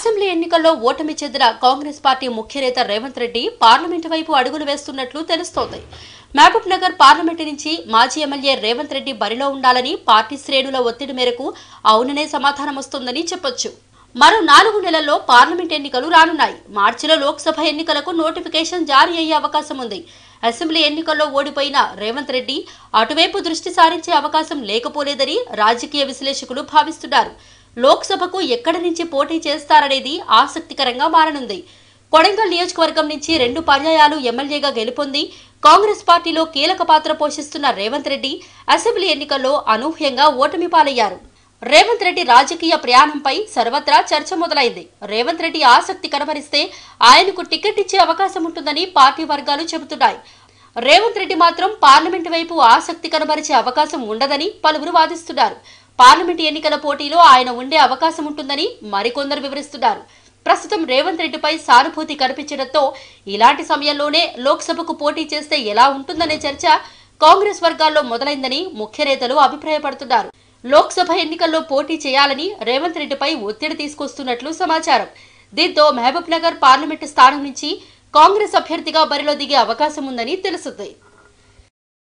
Assembly ఎన్నికల్లో ఓటమి చెందిన కాంగ్రెస్ పార్టీ ముఖ్యనేత రేవంత్ రెడ్డి పార్లమెంట్ వైపు అడుగులు వేస్తున్నట్లు తెలుస్తోంది. మహబూబ్ నగర్ పార్లమెంట్ నుంచి మాజీ ఎమ్మెల్యే రేవంత్ రెడ్డి బరిలో ఉండాలని పార్టీ శ్రేణుల ఒత్తిడి మేరకు అవుననే సమాధానం వస్తుందని చెప్పొచ్చు. మరో 4 నెలల్లో పార్లమెంట్ ఎన్నికలు రానున్నాయి. మార్చిలో లోక్సభ ఎన్నికలకు నోటిఫికేషన్ జారీ అయ్యే అవకాశం ఉంది. అసెంబ్లీ ఎన్నికల్లో ఓడిపోయిన రేవంత్ రెడ్డి అటువైపు దృష్టి సారించే అవకాశం లేకపోలేదని రాజకీయ విశ్లేషకులు భావిస్తున్నారు. లోక్సభకు ఎక్కడి నుంచి పోటీ చేస్తారనేది ఆసక్తికరంగా మారనుంది. కొడంగల్ నియోజకవర్గం నుంచి 2 పర్యాయాలు ఎమ్మెల్యేగా గెలుపొంది కాంగ్రెస్ పార్టీలో కీలక పాత్ర పోషిస్తున్న రేవంత్ రెడ్డి అసెంబ్లీ ఎన్నికల్లో అనూహ్యంగా ఓటమి పాలయ్యారు. రేవంత్ రెడ్డి రాజకీయ ప్రయాణంపై సర్వత్రా చర్చ మొదలైంది. రేవంత్ రెడ్డి ఆసక్తి కనబరిస్తే ఆయనకు టికెట్ ఇచ్చే అవకాశం ఉంటుందని పార్టీ వర్గాలు చెబుతున్నాయి. రేవంత్ రెడ్డి మాత్రం పార్లమెంట్ వైపు ఆసక్తి కనబరిచే అవకాశం ఉండదని పలువురు వాదిస్తున్నారు. పార్లమెంట్ ఎన్నికల పోటీలో ఆయన ఉండే అవకాశం ఉంటుందని మరికొందరు వివరిస్తున్నారు. ప్రస్తుతం రేవంత్ రెడ్డిపై సానుభూతి కనిపించడంతో ఇలాంటి సమయంలోనే లోక్సభకు పోటీ చేస్తే ఎలా ఉంటుందనే చర్చ కాంగ్రెస్ వర్గాల్లో మొదలైందని ముఖ్య నేతలు అభిప్రాయపడుతున్నారు. లోక్సభ ఎన్నికల్లో పోటీ చేయాలని రేవంత్ రెడ్డిపై ఒత్తిడి తీసుకొస్తున్నట్లు సమాచారం. దీంతో మహబూబ్ నగర్ పార్లమెంటు స్థానం నుంచి కాంగ్రెస్ అభ్యర్థిగా బరిలో దిగే అవకాశం ఉందని తెలుస్తుంది.